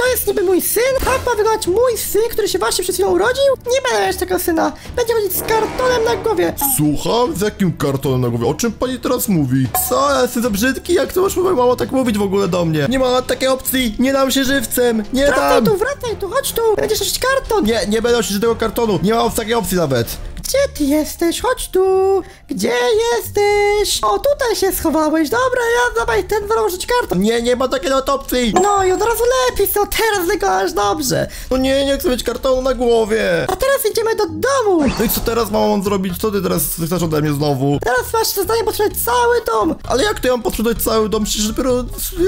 to jest niby mój syn? Tak ma wyglądać mój syn, który się właśnie przed chwilą urodził? Nie będę mieć tego syna. Będzie chodzić z kartonem na głowie. Słucham? Z jakim kartonem na głowie? O czym pani teraz mówi? Co? Ja jestem za brzydki? Jak to masz mało tak mówić w ogóle do mnie? Nie ma takiej opcji. Nie dam się żywcem. Nie dam. Wracaj tu, chodź tu. Będziesz nosić karton. Nie, nie będę nosić tego kartonu. Nie ma takiej opcji nawet. Gdzie ty jesteś? Chodź tu! Gdzie jesteś? O, tutaj się schowałeś. Dobra, ja dawaj ten założyć karton. Nie, nie ma takiej opcji. No i od razu lepiej, co teraz tylko aż dobrze. No nie, nie chcę mieć kartonu na głowie. A teraz idziemy do domu. No i co teraz mam zrobić? Co ty teraz chcesz ode mnie znowu? Teraz masz zadanie posprzątać cały dom. Ale jak to ja mam posprzątać cały dom? Przecież dopiero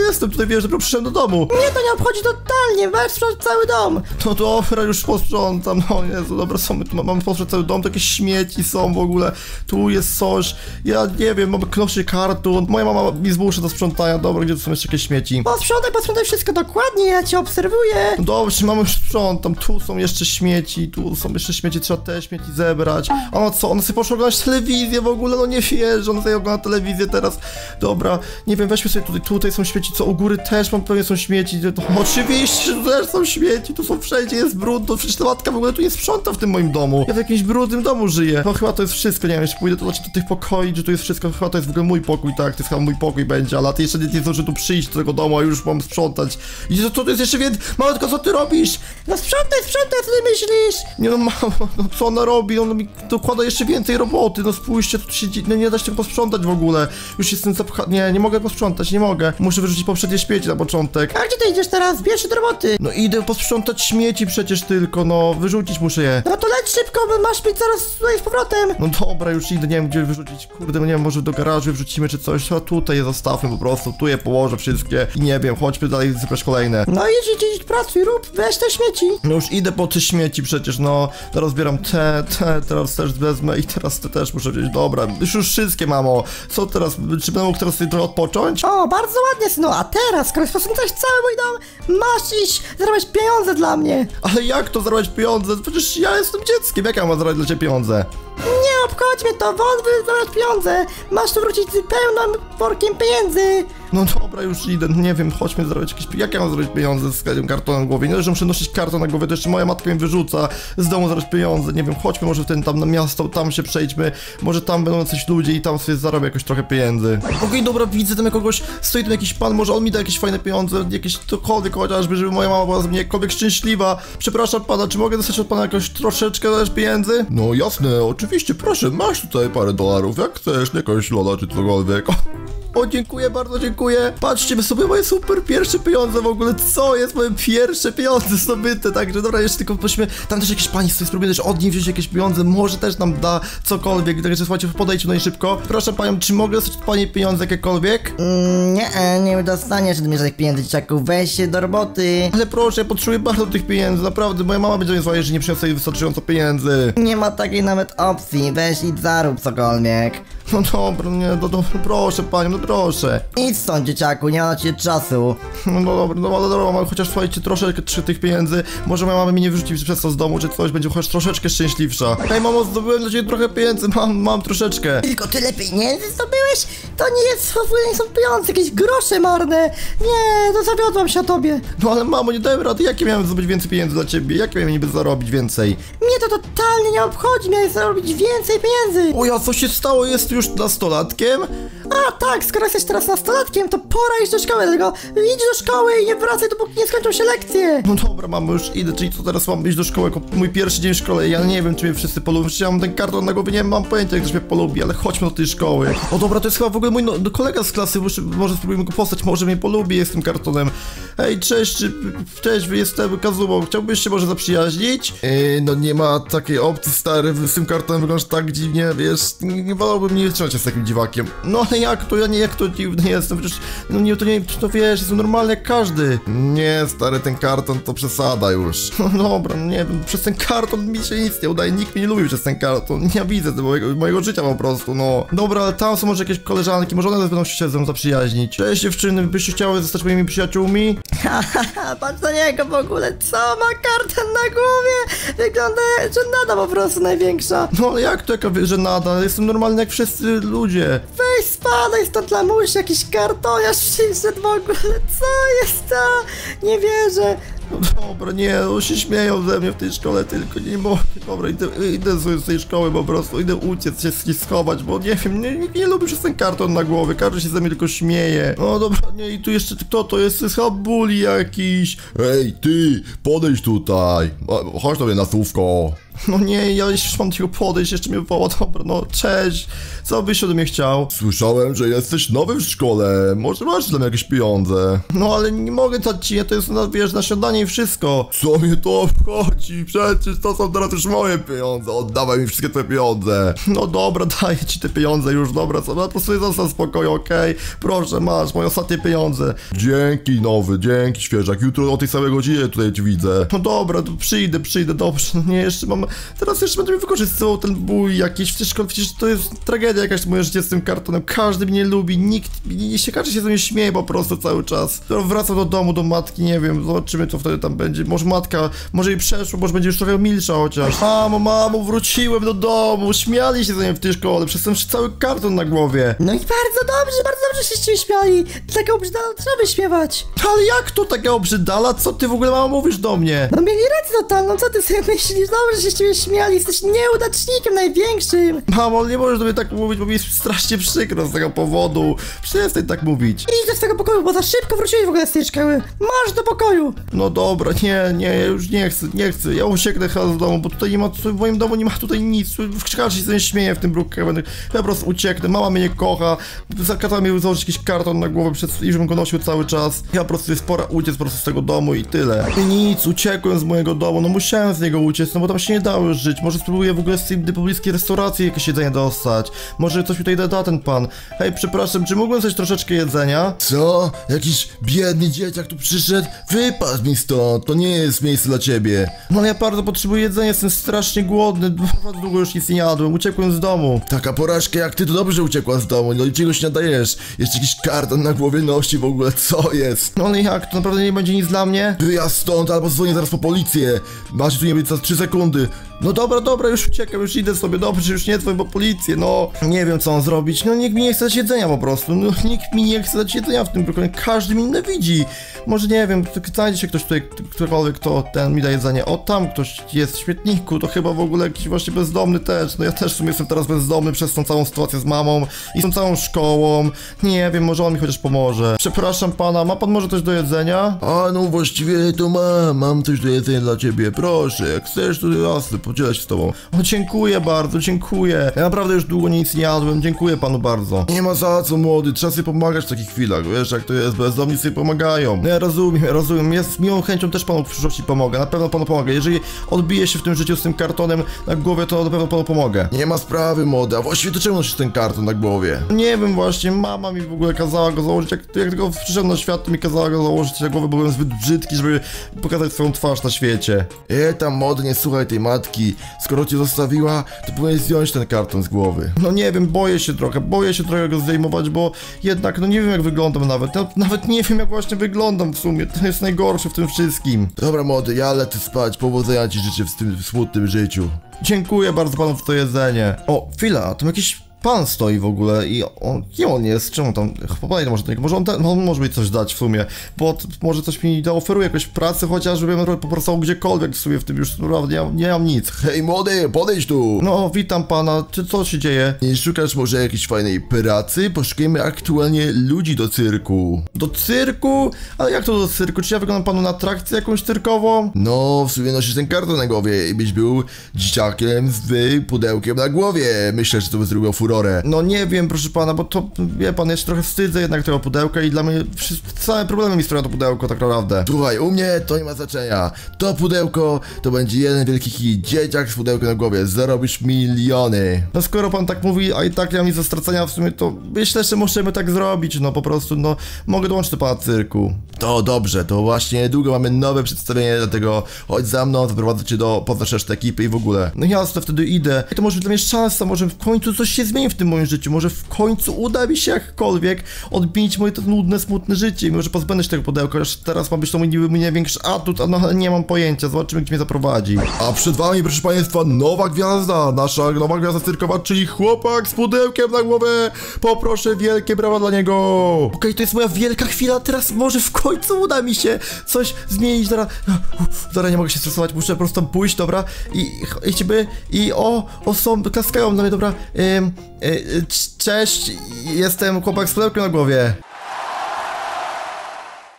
jestem tutaj, wiesz, dopiero przyszedłem do domu. Mnie to nie obchodzi totalnie, masz sprzątać cały dom. No dobra, już posprzątam. No Jezu, dobra, co my tu mamy posprzątać cały dom? To jakieś śmieci są w ogóle, tu jest coś, ja nie wiem, mam knoszy kartun, moja mama mi zmusza do sprzątania, dobra, gdzie tu są jeszcze jakieś śmieci? Posprzątaj wszystko dokładnie, ja cię obserwuję. Dobrze, mamy już sprzątam, tu są jeszcze śmieci, trzeba te śmieci zebrać. Ona co, ona sobie poszła oglądać telewizję w ogóle, no nie wierzę, ona sobie ogląda telewizję teraz, dobra, nie wiem, weźmy sobie tutaj są śmieci, co, u góry też mam pewnie są śmieci, no, oczywiście, też są śmieci, tu są wszędzie, jest brud, no przecież ta matka w ogóle tu nie sprząta w tym moim domu, ja w jakimś brudnym domu żyję. No chyba to jest wszystko, nie wiem, jeśli pójdę do tych pokoi, że tu jest wszystko, chyba to jest w ogóle mój pokój, tak, to jest chyba mój pokój będzie, ale ty jeszcze nie zdąży tu przyjść do tego domu, a już mam sprzątać. I co to jest jeszcze więc? Małotko, co ty robisz? No sprzątaj, co ty myślisz? Nie no, mama, no co ona robi? Ona mi dokłada jeszcze więcej roboty, no spójrzcie, tu się no, nie da się posprzątać w ogóle. Już jestem zapchany, nie mogę posprzątać, nie mogę. Muszę wyrzucić poprzednie śmieci na początek. A gdzie ty idziesz teraz? Bierz się do roboty. No idę posprzątać śmieci przecież tylko, no, wyrzucić muszę je. No to leć szybko, bo masz być zaraz tutaj z powrotem. No dobra, już idę, nie wiem gdzie wyrzucić. Kurde, nie wiem, może do garażu wrzucimy czy coś. A tutaj je zostawmy po prostu, tu je położę wszystkie. I nie wiem, chodźmy dalej zypać kolejne. No idź, pracuj, rób, weź te śmieci. No już idę po te śmieci przecież, no. Teraz bieram te, teraz też wezmę i teraz te też muszę wziąć. Dobra, już wszystkie, mamo. Co teraz? Czy będę mógł teraz sobie trochę odpocząć? O, bardzo ładnie, synu, a teraz, skoro posprzątałeś cały mój dom, masz iść zarobić pieniądze dla mnie. Ale jak to zarobić pieniądze? Przecież ja jestem dzieckiem, jak ja mam zarobić dla ciebie pieniądze? Nie obchodź mnie to, wąt wydawać pieniądze. Masz tu wrócić z pełnym workiem pieniędzy. No dobra, już idę, nie wiem, chodźmy zrobić jakieś... Jak ja mam zrobić pieniądze z kartonem w głowie? Nie, że muszę nosić karton na głowie, to jeszcze moja matka mnie wyrzuca z domu zarobić pieniądze, nie wiem, chodźmy może w ten tam na miasto, tam się przejdźmy, może tam będą coś ludzie i tam sobie zarobię jakoś trochę pieniędzy. Okej, dobra, widzę tam kogoś, stoi tam jakiś pan, może on mi da jakieś fajne pieniądze, jakieś cokolwiek chociażby, żeby moja mama była z mnie jakkolwiek szczęśliwa. Przepraszam pana, czy mogę dostać od pana jakoś troszeczkę też pieniędzy? No jasne, oczywiście, proszę, masz tutaj parę dolarów, jak chcesz, jakąś loda czy cokolwiek. O, dziękuję, bardzo dziękuję. Patrzcie sobie moje super pierwsze pieniądze w ogóle. Co jest moje pierwsze pieniądze zdobyte? Także dobra, jeszcze tylko pośmy. Tam też jakieś pani stoi, spróbuję też od niej wziąć jakieś pieniądze. Może też nam da cokolwiek. Także słuchajcie, podejdźcie do niej szybko. Proszę panią, czy mogę dostać od pani pieniądze jakiekolwiek? Nie dostaniesz od mnie żadnych pieniędzy, dzieciaku. Weź się do roboty. Ale proszę, ja potrzebuję bardzo tych pieniędzy. Naprawdę, moja mama będzie mnie zła, że nie przyniosę jej wystarczająco pieniędzy. Nie ma takiej nawet opcji. Weź i zarób cokolwiek. No dobra, nie, proszę panią, no proszę. Idź stąd, dzieciaku, nie ma na ciebie czasu. No dobra, no, chociaż słuchajcie, troszeczkę tych pieniędzy. Może moja mama mnie nie wyrzuci przez to z domu, czy coś, będzie chociaż troszeczkę szczęśliwsza. Hej mamo, zdobyłem dla ciebie trochę pieniędzy, mam troszeczkę. Tylko tyle pieniędzy zdobyłeś? To nie jest, w ogóle nie są pieniądze, jakieś grosze marne. Nie, no zawiodłam się o tobie. No ale mamo, nie dałem rady, jakie miałem zdobyć więcej pieniędzy dla ciebie? Jakie miałem niby zarobić więcej? Mnie to totalnie nie obchodzi, miałem zarobić więcej pieniędzy. O ja, co się stało, jest już nastolatkiem? A tak, skoro jesteś teraz nastolatkiem, to pora iść do szkoły, dlatego idź do szkoły i nie wracaj, dopóki nie skończą się lekcje. No dobra, mamo, już idę, czyli co teraz mam iść do szkoły, mój pierwszy dzień w szkole, ja nie wiem, czy mnie wszyscy polubią, czy ja mam ten karton na głowie, nie mam pojęcia, jak ktoś mnie polubi, ale chodźmy do tej szkoły. O dobra, to jest chyba w ogóle mój kolega z klasy, może spróbujmy go postać, może mnie polubi, jest tym kartonem. Hej, cześć, jestem Kazumo, chciałbyś się może zaprzyjaźnić? No nie ma takiej opcji, stary, z tym kartonem wyglądasz tak dziwnie, wiesz, nie wolałbym nie trzymać się z takim dziwakiem. No ale jak to dziwny jestem, przecież, no nie, to nie, to wiesz, jestem normalny jak każdy. Nie, stary, ten karton to przesada już. No dobra, no nie wiem, przez ten karton mi się nic nie udaje, nikt mnie nie lubi przez ten karton, ja widzę mojego życia po prostu, no. Dobra, ale tam są może jakieś koleżanki, może one też będą się ze mną zaprzyjaźnić. Cześć dziewczyny, byście chciały zostać moimi przyjaciółmi? Haha, patrz na niego w ogóle, co ma karton na głowie? Wygląda żenada po prostu największa. No ale jak to jaka żenada, jestem normalny jak wszyscy ludzie. Weź spadaj stąd, lamuś, jakiś kartoniarz przyszedł w ogóle, co jest to? Nie wierzę. No dobra, nie, no się śmieją ze mnie w tej szkole, tylko nie mogę. Dobra, idę z tej szkoły po prostu, idę uciec, się schować, bo nie wiem, nie lubię już ten karton na głowie, każdy się ze mnie tylko śmieje. No dobra, nie, i tu jeszcze kto to jest? Chyba bully jakiś. Ej, ty, podejdź tutaj, chodź do mnie na słówko. No nie, ja już mam tylko podejść, jeszcze mnie woła, dobra, no cześć, co byś ode mnie chciał? Słyszałem, że jesteś nowy w szkole, może masz dla mnie jakieś pieniądze? No ale nie mogę dać ci, to jest, wiesz, na śniadanie i wszystko. Co mnie to obchodzi? Przecież to są teraz już moje pieniądze, oddawaj mi wszystkie te pieniądze. No dobra, daję ci te pieniądze już, dobra, co, no po prostu zostań w spokoju, okej? Proszę, masz moje ostatnie pieniądze. Dzięki nowy, dzięki świeżak, jutro o tej samej godzinie tutaj ci widzę. No dobra, to przyjdę, dobrze, nie, jeszcze mam... Teraz jeszcze będę mi wykorzystywał ten bój jakiś, przecież to jest tragedia jakaś moje życie z tym kartonem, każdy mnie lubi, nikt, każdy się ze mnie śmieje po prostu cały czas. Wracam do domu, do matki, nie wiem, zobaczymy co wtedy tam będzie, może matka, może jej przeszło, może będzie już trochę milsza chociaż. Mamo, wróciłem do domu, śmiali się ze mnie w tej szkole, przez ten cały karton na głowie. No i bardzo dobrze się z ciebie śmiali, taka obrzydala trzeba wyśmiewać. Ale jak to taka obrzydala, co ty w ogóle mamo mówisz do mnie? No mieli rację totalną, co ty sobie myślisz, dobrze się z ciebie śmiali, jesteś nieudacznikiem największym. Mamo, nie możesz do mnie tak mówić, bo mi jest strasznie przykro z tego powodu. Przestań tak mówić. Idź z tego pokoju, bo za szybko wróciłeś w ogóle z tej szkoły. Masz do pokoju. No dobra, nie, ja już nie chcę. Ja ucieknę chyba z domu, bo tutaj nie ma, w moim domu nie ma tutaj nic. Każdy się ze mnie śmieje w tym Brookhaven. Ja po prostu ucieknę, mama mnie nie kocha. Zakazała mi założyć jakiś karton na głowę, i żebym go nosił cały czas. Ja po prostu jest pora uciec po prostu z tego domu i tyle. I nic, uciekłem z mojego domu, no musiałem z niego uciec, no bo tam się nie dało już żyć. Może spróbuję w ogóle z tej pobliskiej restauracji jakieś jedzenie dostać. Może coś mi tutaj da ten pan. Hej, przepraszam, czy mógłbym coś troszeczkę jedzenia? Co? Jakiś biedny dzieciak tu przyszedł? Wypadł mi stąd, to nie jest miejsce dla ciebie. No ale ja bardzo potrzebuję jedzenia, jestem strasznie głodny, bardzo długo już nic nie jadłem, uciekłem z domu. Taka porażka jak ty, to dobrze, że uciekła z domu, no i czegoś nie nadajesz. Jeszcze jakiś karton na głowie nosi w ogóle, co jest? No ale jak, to naprawdę nie będzie nic dla mnie? Wyjazd stąd, albo dzwonię zaraz po policję. Masz tu nie być za 3 sekundy. No dobra, już uciekam, już idę sobie, dobrze, już nie dzwoń po policję, no. Nie wiem co mam zrobić, no nikt mi nie chce dać jedzenia po prostu, no nikt mi nie chce dać jedzenia w tym Brookhaven, każdy mi nienawidzi. Może nie wiem, znajdzie się ktoś tutaj, ktokolwiek, kto ten mi da jedzenie. O, tam ktoś jest w śmietniku, to chyba w ogóle jakiś właśnie bezdomny też, no ja też w sumie jestem teraz bezdomny przez tą całą sytuację z mamą i tą całą szkołą. Nie wiem, może on mi chociaż pomoże. Przepraszam pana, ma pan może coś do jedzenia? A no właściwie to mam coś do jedzenia dla ciebie, proszę, jak chcesz to jasne, podzielę się z tobą. O, dziękuję bardzo, dziękuję. Ja naprawdę już długo nic nie jadłem, dziękuję panu bardzo. Nie ma za co, młody, trzeba sobie pomagać w takich chwilach, wiesz jak to jest, bezdomni sobie pomagają. Ja rozumiem, ja z miłą chęcią też panu w przyszłości pomogę, na pewno panu pomogę. Jeżeli odbije się w tym życiu z tym kartonem na głowie, to na pewno panu pomogę. Nie ma sprawy, młody, a właściwie to czemu nosisz ten karton na głowie? Nie wiem właśnie, mama mi w ogóle kazała go założyć, jak tylko przyszedłem na świat, to mi kazała go założyć na głowę, bo byłem zbyt brzydki, żeby pokazać swoją twarz na świecie. Tam młody, nie słuchaj tej matki. Skoro cię zostawiła, to powinieneś zdjąć ten karton z głowy. No nie wiem, boję się trochę go zdejmować, bo jednak, no nie wiem jak wyglądam nawet. Nawet nie wiem jak właśnie wyglądam w sumie, to jest najgorsze w tym wszystkim. Dobra młody, ja lecę spać, powodzenia ci życzę w tym smutnym życiu. Dziękuję bardzo panu za to jedzenie. O, chwila, a tam jakiś... pan stoi w ogóle i on, kim on jest? Czemu tam? Chyba może on może mi coś dać w sumie, bo może coś mi zaoferuje, jakąś pracę chociażby, ja po prostu gdziekolwiek w sumie w tym już naprawdę nie mam nic. Hej młody, podejdź tu! No, witam pana, czy co się dzieje? Nie szukasz może jakiejś fajnej pracy? Poszukujemy aktualnie ludzi do cyrku. Do cyrku? Ale jak to do cyrku? Czy ja wyglądam panu na atrakcję jakąś cyrkową? No, w sumie nosisz ten karton na głowie i byś był dzieciakiem z pudełkiem na głowie. Myślę, że to by zrobiło furorę. No nie wiem, proszę pana, bo to, wie pan, ja się trochę wstydzę jednak tego pudełka i dla mnie same problemy mi sprawia to pudełko tak naprawdę. Słuchaj, u mnie to nie ma znaczenia. To pudełko to będzie jeden wielki hit. Dzieciak z pudełkiem na głowie, zarobisz miliony. No skoro pan tak mówi, a i tak ja mi za stracenia w sumie, to myślę, że możemy tak zrobić, no po prostu, no mogę dołączyć do pana cyrku. To dobrze, to właśnie niedługo mamy nowe przedstawienie, dlatego chodź za mną, zaprowadzę cię do poza resztę ekipy i w ogóle. No jasne, wtedy idę. I to może być dla mnie szansa, może w końcu coś się zmieni spełnieniem w tym moim życiu. Może w końcu uda mi się jakkolwiek odmienić moje to nudne, smutne życie. Może pozbędę się tego pudełka, chociaż teraz ma być to mój niby największy atut, a no nie mam pojęcia. Zobaczymy, gdzie mnie zaprowadzi. A przed wami, proszę państwa, nowa gwiazda. Nasza nowa gwiazda cyrkowa, czyli chłopak z pudełkiem na głowę. Poproszę wielkie brawa dla niego. Okej, to jest moja wielka chwila. Teraz może w końcu uda mi się coś zmienić. Zaraz nie mogę się stresować. Muszę po prostu pójść, dobra? I osoby klaskają na mnie, dobra? Cześć, jestem chłopak z pudełkiem na głowie.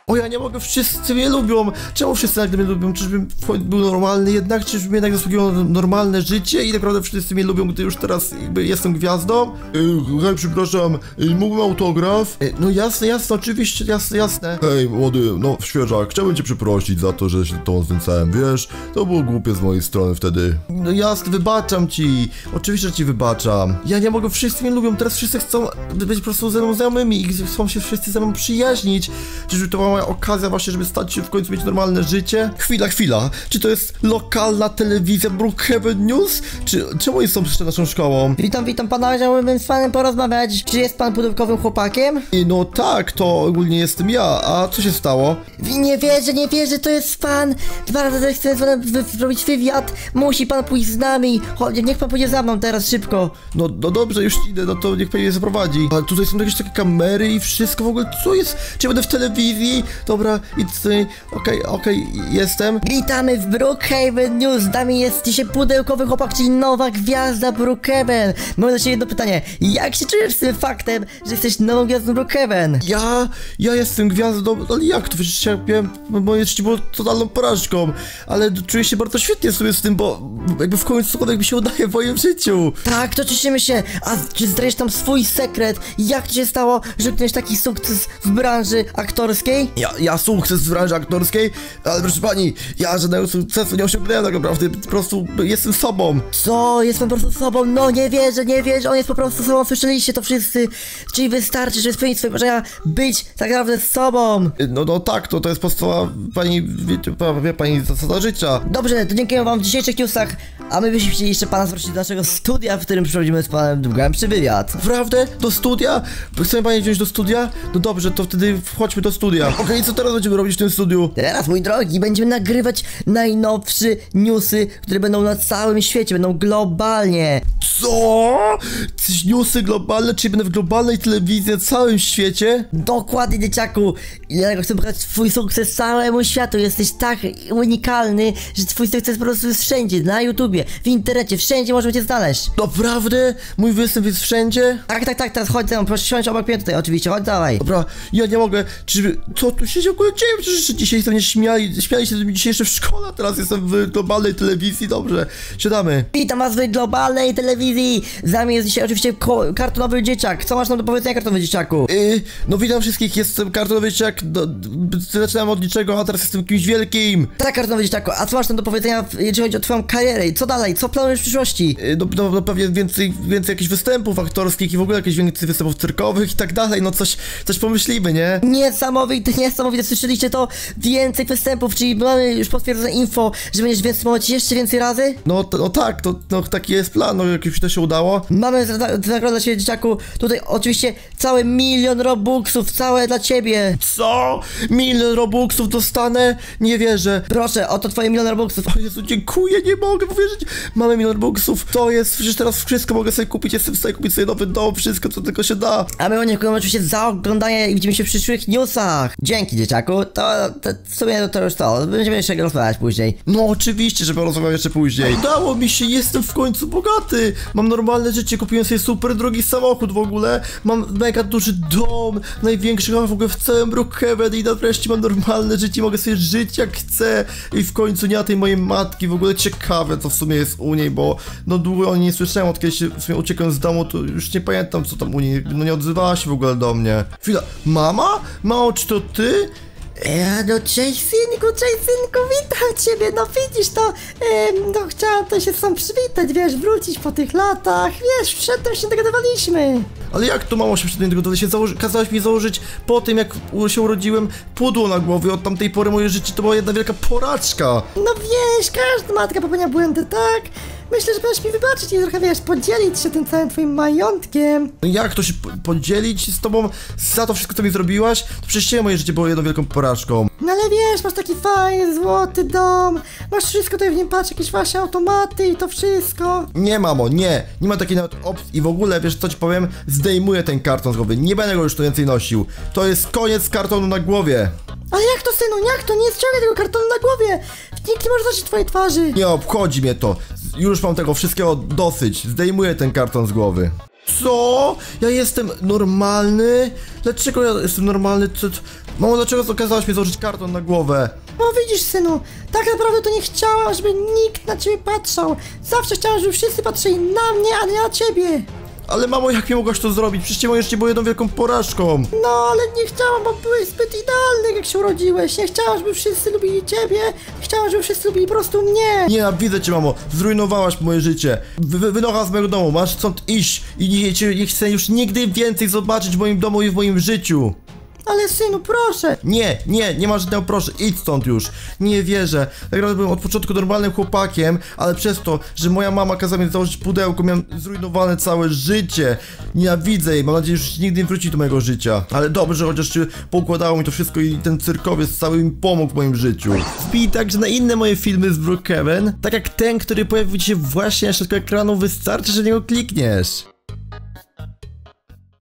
O, ja nie mogę, wszyscy mnie lubią. Czemu wszyscy nagle mnie lubią? Czyżbym był normalny jednak? Czyżbym jednak zasługiwał na normalne życie? I naprawdę wszyscy mnie lubią, gdy już teraz jakby jestem gwiazdą? Hej, przepraszam, mógłbym autograf? No jasne, oczywiście, jasne. Hej, młody, no świeżak, chciałbym cię przeprosić za to, że się tą znęcałem, wiesz? To było głupie z mojej strony wtedy. No jasne, wybaczam ci. Oczywiście, że ci wybaczam. Ja nie mogę, wszyscy mnie lubią, teraz wszyscy chcą być po prostu ze mną znajomymi i chcą się wszyscy ze mną przyjaźnić. Czyżby to moja okazja właśnie, żeby stać się w końcu mieć normalne życie? Chwila, czy to jest lokalna telewizja Brookhaven News? Czy czemu oni są przed naszą szkołą? Witam pana, chciałbym z panem porozmawiać. Czy jest pan pudełkowym chłopakiem? No tak, to ogólnie jestem ja, a co się stało? Nie wierzę, to jest pan. Bardzo chcę z panem zrobić wywiad. Musi pan pójść z nami. Niech pan pójdzie za mną teraz, szybko. No dobrze, już idę, no to niech pan je zaprowadzi. Ale tutaj są jakieś takie kamery i wszystko w ogóle, co jest? Czy ja będę w telewizji? Dobra, okej, jestem. Witamy w Brookhaven News. Z nami jest dzisiaj pudełkowy chłopak, czyli nowa gwiazda Brookhaven. Mam do ciebie jedno pytanie. Jak się czujesz z tym faktem, że jesteś nową gwiazdą Brookhaven? Ja jestem gwiazdą, ale jak to? Przecież ja miałem, moje życie było totalną porażką. Ale czuję się bardzo świetnie sobie z tym, bo jakby w końcu cokolwiek mi się udaje w moim życiu. Tak, to cieszymy się. A czy zdrajesz tam swój sekret? Jak to się stało, że miałeś taki sukces w branży aktorskiej? Ja sukces w branży aktorskiej, ale proszę pani, ja żadnego sukcesu nie osiągnęłem tak naprawdę, po prostu jestem sobą. Co? Jest pan po prostu sobą? No nie wierzę, on jest po prostu sobą, słyszeliście to wszyscy, czyli wystarczy, żeby spełnić swoje marzenia, być tak naprawdę sobą. No tak, to jest podstawa pani, wie pani, zasada życia. Dobrze, to dziękuję wam w dzisiejszych newsach, a my byśmy chcieli jeszcze pana zwrócić do naszego studia, w którym przechodzimy z panem Długiem przy wywiad. Naprawdę? Do studia? Chcemy panie wziąć do studia? No dobrze, to wtedy wchodźmy do studia. Okej, co teraz będziemy robić w tym studiu? Teraz, mój drogi, będziemy nagrywać najnowsze newsy, które będą na całym świecie, będą globalnie. Co? Newsy globalne, czyli będę w globalnej telewizji na całym świecie? Dokładnie, dzieciaku. Ja chcę pokazać twój sukces całemu światu. Jesteś tak unikalny, że twój sukces po prostu jest wszędzie, na YouTubie, w internecie, wszędzie możemy cię znaleźć. Naprawdę? Mój występ jest wszędzie? Tak, teraz chodź ze mną, proszę siąść obok mnie tutaj, oczywiście, chodź, dawaj. Dobra, ja nie mogę, co tu się ogóle dzieje? Przecież dzisiaj mnie śmiali się dzisiejsze w szkole, a teraz jestem w globalnej telewizji, dobrze, siadamy. Witam was w globalnej telewizji. Z nami jest dzisiaj oczywiście kartonowy dzieciak. Co masz nam do powiedzenia, kartonowy dzieciaku? No witam wszystkich, jestem kartonowy dzieciak, zaczynam od niczego, a teraz jestem kimś wielkim. Tak, kartonowy dzieciaku, a co masz nam do powiedzenia, jeżeli chodzi o twoją karierę? Co dalej, co planujesz w przyszłości? No pewnie więcej jakichś występów aktorskich i w ogóle jakichś więcej występów cyrkowych i tak dalej, no coś pomyślimy, nie? Niesamowite, słyszeliście to? Więcej występów, czyli mamy już potwierdzone info, że będziesz filmować jeszcze więcej razy? No tak, taki jest plan, jakby to się udało. Mamy nagrodę dla ciebie, dzieciaku, tutaj oczywiście cały 1 000 000 robuxów, całe dla ciebie. Co? 1 000 000 robuxów dostanę? Nie wierzę. Proszę, oto twoje 1 000 000 robuxów. O Jezu, dziękuję, nie mogę powierzyć. Mamy 1 000 000 robuxów, to jest, przecież teraz wszystko mogę sobie kupić, jestem w stanie kupić sobie nowy dom, wszystko co tylko się da. A my dziękujemy oczywiście za oglądanie i widzimy się w przyszłych newsach. Dzięki, dzieciaku, to w sumie to już to, będziemy jeszcze rozmawiać później. No oczywiście, że porozmawiam jeszcze później. Udało mi się, jestem w końcu bogaty. Mam normalne życie, kupiłem sobie super drogi samochód w ogóle. Mam mega duży dom, największy w ogóle w całym Brookhaven i wreszcie mam normalne życie, mogę sobie żyć jak chcę. I w końcu nie ma tej mojej matki, w ogóle ciekawe co w sumie jest u niej, bo no długo o niej nie słyszałem, od kiedy się w sumie uciekłem z domu, to już nie pamiętam co tam u niej, no nie odzywała się w ogóle do mnie. Chwila, mama? Mamo, czy to ty? No cześć synku, witam ciebie, no widzisz to, no chciałam to się z tobą przywitać, wiesz, wrócić po tych latach, wiesz, przedtem się dogadywaliśmy. Ale jak to mamo się przedtem dogadywaliśmy, kazałaś mi założyć po tym jak się urodziłem pudło na głowie, od tamtej pory moje życie to była jedna wielka poraczka. No wiesz, każda matka popełnia błędy, tak? Myślę, że będziesz mi wybaczyć i trochę, wiesz, podzielić się tym całym twoim majątkiem. Jak to się podzielić z tobą za to wszystko, co mi zrobiłaś? To przecież się moje życie było jedną wielką porażką. No ale wiesz, masz taki fajny, złoty dom, masz wszystko tutaj w nim, patrz, jakieś właśnie automaty i to wszystko. Nie, mamo, nie. Nie ma takiej nawet opcji i w ogóle, wiesz, co ci powiem? Zdejmuję ten karton z głowy, nie będę go już tu więcej nosił. To jest koniec kartonu na głowie. Ale jak to, synu, jak to? Nie ściągaj tego kartonu na głowie! Nikt nie może zobaczyć twojej twarzy! Nie obchodzi mnie to! Już mam tego wszystkiego dosyć! Zdejmuję ten karton z głowy! Co? Ja jestem normalny? Dlaczego ja jestem normalny? Mamo, dlaczego kazałaś mi założyć karton na głowę? No widzisz, synu, tak naprawdę to nie chciałam, żeby nikt na ciebie patrzał! Zawsze chciałam, żeby wszyscy patrzyli na mnie, a nie na ciebie! Ale mamo, jak mi mogłaś to zrobić? Przecież moje życie było jedną wielką porażką. No, ale nie chciałam, bo byłeś zbyt idealny, jak się urodziłeś. Nie chciałam, żeby wszyscy lubili ciebie. Chciałam, żeby wszyscy lubili po prostu mnie. Nienawidzę cię, mamo. Zrujnowałaś moje życie. Wynocha z mojego domu. Masz stąd iść. I nie chcę już nigdy więcej zobaczyć w moim domu i w moim życiu. Ale synu, proszę! Nie masz żadnego proszę, idź stąd już! Nie wierzę, tak naprawdę byłem od początku normalnym chłopakiem, ale przez to, że moja mama kazała mi założyć pudełko, miałem zrujnowane całe życie. Nienawidzę jej, mam nadzieję, że już nigdy nie wróci do mojego życia. Ale dobrze, chociaż poukładało mi to wszystko i ten cyrkowiec cały mi pomógł w moim życiu. Wbij także na inne moje filmy z Brookhaven, tak jak ten, który pojawił się właśnie na środku ekranu, wystarczy, że niego klikniesz.